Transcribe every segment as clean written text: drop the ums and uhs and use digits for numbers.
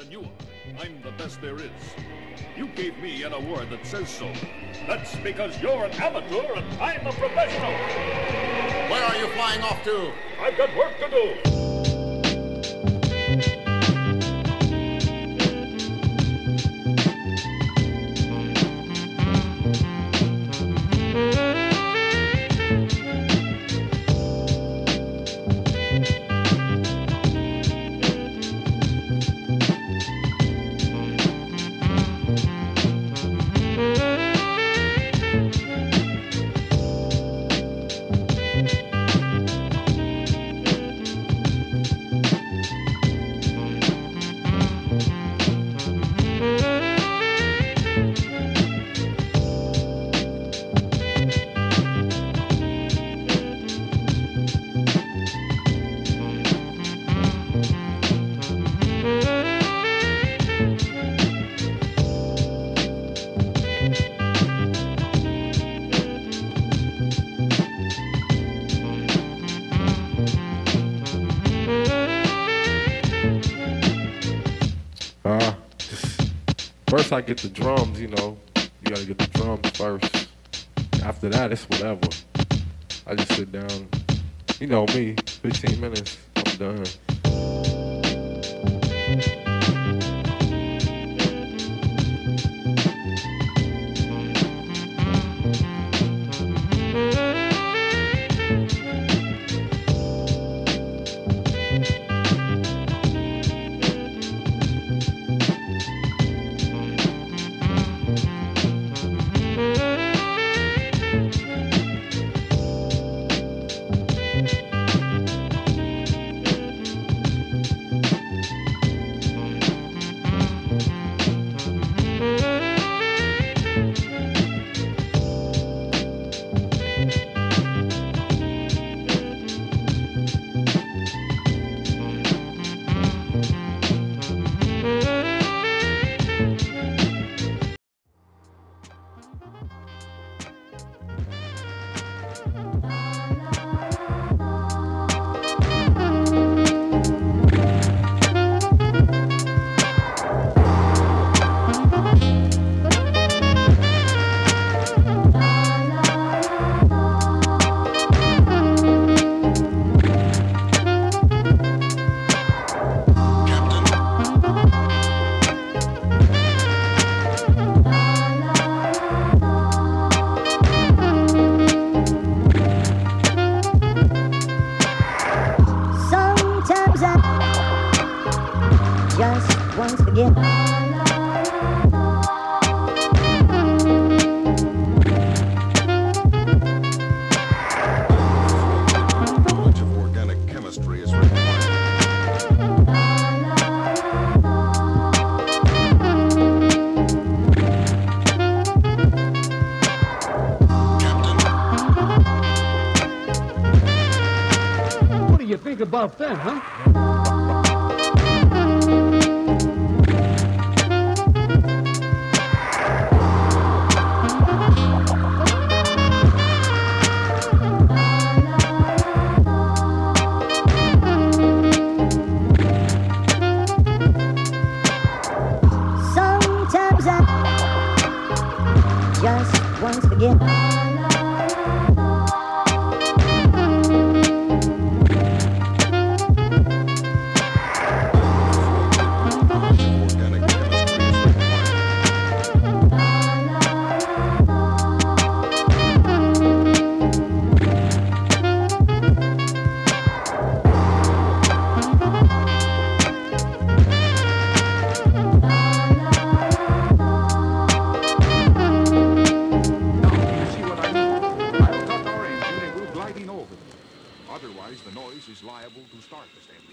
than you are. I'm the best there is. You gave me an award that says so. That's because you're an amateur and I'm a professional. Where are you flying off to? I've got work to do. First I get the drums, you know, you gotta get the drums first. After that, it's whatever. I just sit down, you know me, 15 minutes, I'm done. Just once again. Captain. What do you think about that, huh? Just once again. Otherwise, the noise is liable to start the stampede.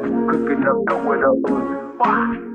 Cooking up, throw it up.